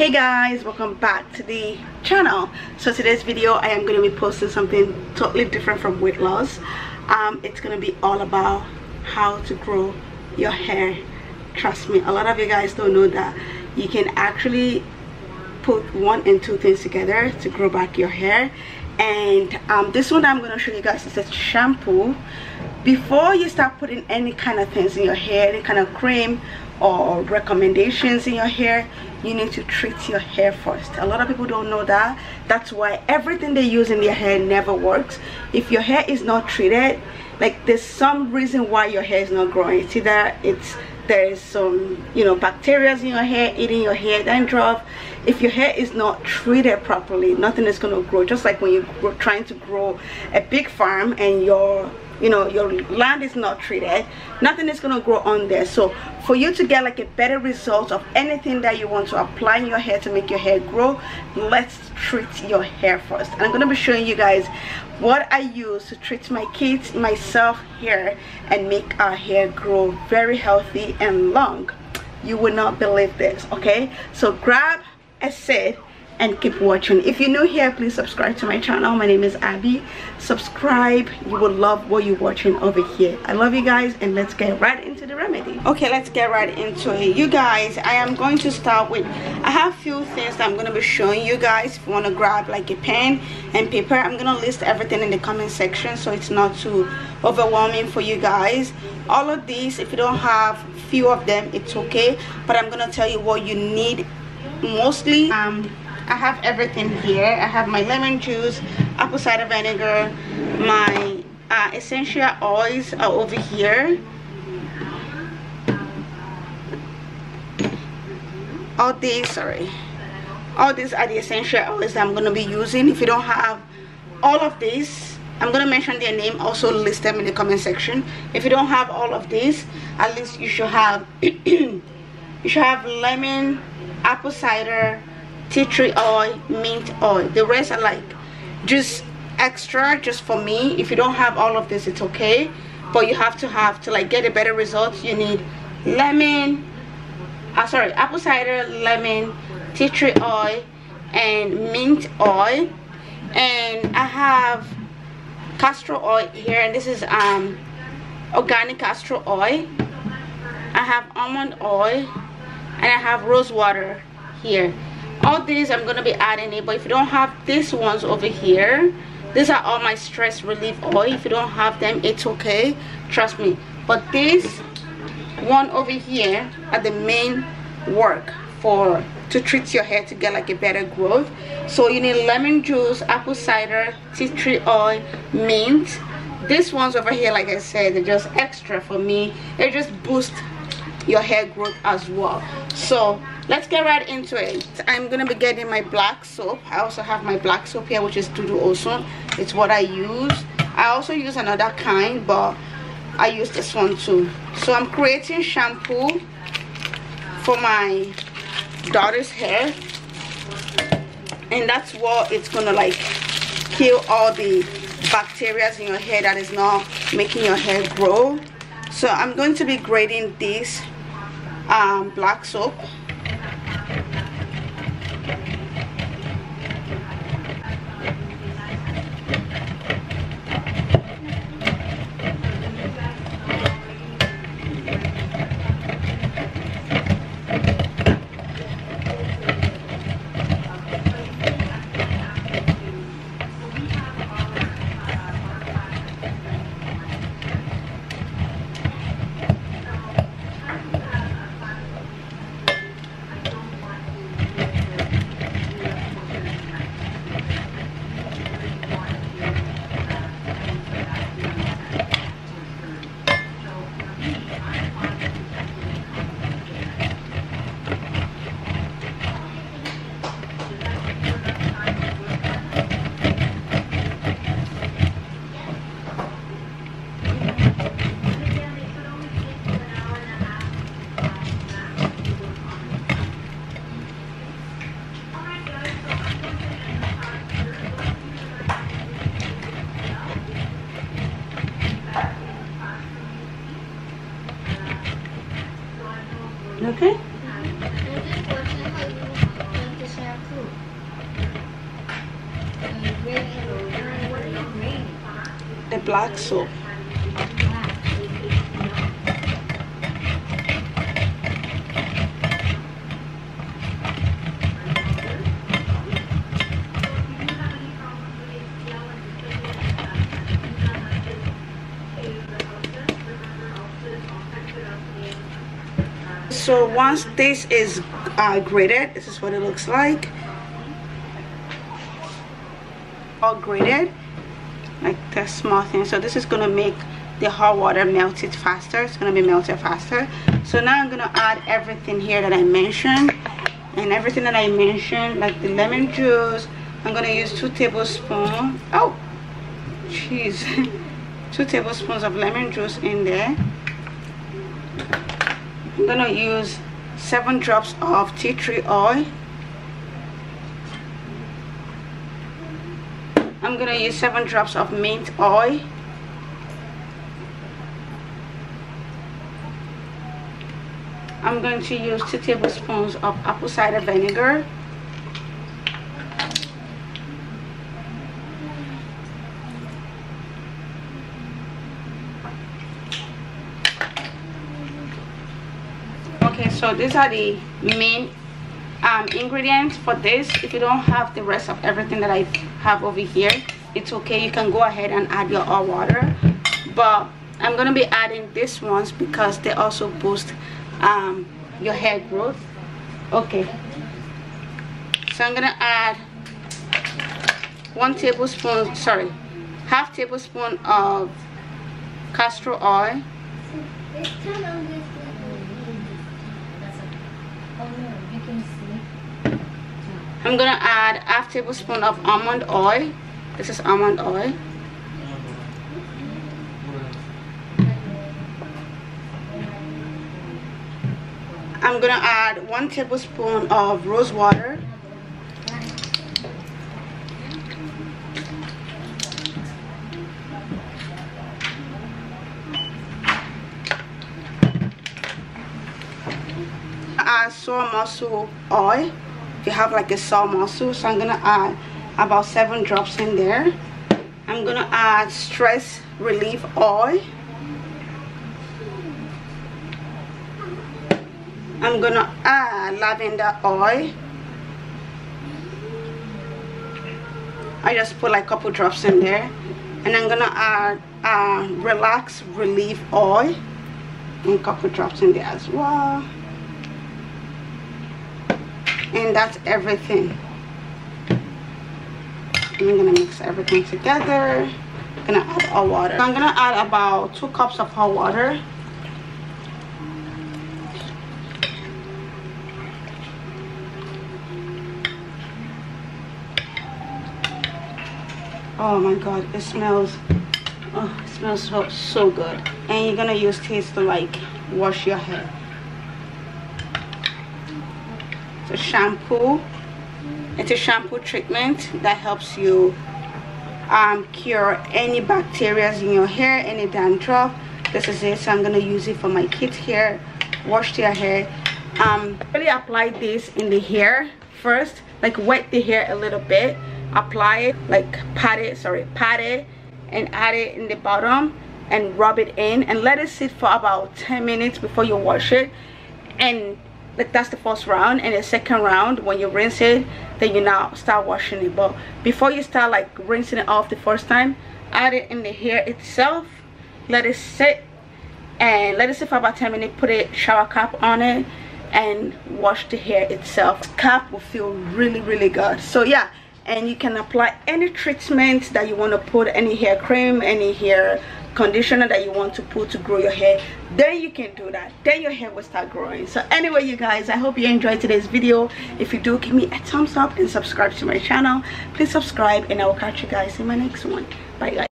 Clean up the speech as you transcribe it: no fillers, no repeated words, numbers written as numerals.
Hey guys, welcome back to the channel. So today's video I am going to be posting something totally different from weight loss. It's going to be all about how to grow your hair. Trust me, a lot of you guys don't know that you can actually put one and two things together to grow back your hair. And this one that I'm going to show you guys is a shampoo. Before you start putting any kind of things in your hair, any kind of cream or recommendations in your hair, you need to treat your hair first. A lot of people don't know that. That's why everything they use in their hair never works. If your hair is not treated, like, there's some reason why your hair is not growing. It's either there's some bacteria in your hair eating your hair, dandruff. If your hair is not treated properly, nothing is going to grow. Just like when you're trying to grow a big farm and your land is not treated, nothing is going to grow on there. So for you to get like a better result of anything that you want to apply in your hair to make your hair grow, let's treat your hair first. And I'm going to be showing you guys what I use to treat my kids, myself hair, and make our hair grow very healthy and long. You would not believe this, okay? So grab a set and keep watching. If you're new here, please subscribe to my channel. My name is Abby. Subscribe. You will love what you're watching over here. I love you guys, and let's get right into the remedy. Okay, let's get right into it. You guys, I am going to start with, I have a few things that I'm going to be showing you guys. If you want to grab like a pen and paper, I'm going to list everything in the comment section so it's not too overwhelming for you guys. All of these, if you don't have few of them, it's okay, but I'm going to tell you what you need mostly. I have everything here. I have my lemon juice, apple cider vinegar, my essential oils are over here. All these are the essential oils that I'm going to be using. If you don't have all of these, I'm going to mention their name, also list them in the comment section. If you don't have all of these, at least you should have lemon, apple cider, tea tree oil, mint oil. The rest are like just extra, just for me. If you don't have all of this, it's okay, but you have to like get a better result, you need apple cider, lemon, tea tree oil, and mint oil. And I have castor oil here, and this is organic castor oil. I have almond oil, and I have rose water here. All these I'm going to be adding it, but if you don't have these ones over here, these are all my stress relief oil. If you don't have them, it's okay, trust me. But this one over here are the main work to treat your hair to get like a better growth. So you need lemon juice, apple cider, tea tree oil, mint. These ones over here, like I said, they're just extra for me. They just boost your hair growth as well. So let's get right into it. I'm gonna be getting my black soap. I also have my black soap here, which is Dudu Osun. It's what I use. I also use another kind, but I use this one too. So I'm creating shampoo for my daughter's hair, and that's what it's gonna like kill all the bacteria in your hair that is not making your hair grow. So I'm going to be grating this black soap. The black soap. So once this is grated, this is what it looks like. All grated, like this small thing. So this is gonna make the hot water melt it faster. It's gonna be melted faster. So now I'm gonna add everything here that I mentioned, and everything that I mentioned, like the lemon juice. I'm gonna use 2 tablespoons. Oh, jeez, 2 tablespoons of lemon juice in there. I'm gonna use 7 drops of tea tree oil. I'm gonna use 7 drops of mint oil. I'm going to use 2 tablespoons of apple cider vinegar. So these are the main ingredients for this. If you don't have the rest of everything that I have over here, it's okay. You can go ahead and add your hot water, but I'm gonna be adding these ones because they also boost your hair growth. Okay, so I'm gonna add 1 tablespoon, sorry, 1/2 tablespoon of castor oil. I'm gonna add 1/2 tablespoon of almond oil. This is almond oil. I'm gonna add 1 tablespoon of rose water. Add soy mussel oil. If you have like a soy mussel, so I'm gonna add about 7 drops in there. I'm gonna add stress relief oil. I'm gonna add lavender oil. I just put like a couple drops in there, and I'm gonna add relax relief oil and a couple drops in there as well. And that's everything. I'm gonna mix everything together. I'm gonna add hot water. So I'm gonna add about 2 cups of hot water. Oh my god, it smells, oh, it smells so good. And you're gonna use this to like wash your hair. A shampoo. It's a shampoo treatment that helps you cure any bacteria in your hair, any dandruff. This is it. So I'm gonna use it for my kids' hair. Wash their hair. Really apply this in the hair first, like wet the hair a little bit, apply it, like pat it and add it in the bottom and rub it in and let it sit for about 10 minutes before you wash it. And like that's the first round, and the second round when you rinse it, then you now start washing it. But before you start like rinsing it off the first time, add it in the hair itself, let it sit, and let it sit for about 10 minutes. Put a shower cap on it and wash the hair itself. Cap will feel really good. So yeah, and you can apply any treatment that you want to put, any hair cream, any hair conditioner that you want to put to grow your hair. Then you can do that, then your hair will start growing. So anyway, you guys, I hope you enjoyed today's video. If you do, give me a thumbs up and subscribe to my channel. Please subscribe, and I will catch you guys in my next one. Bye guys.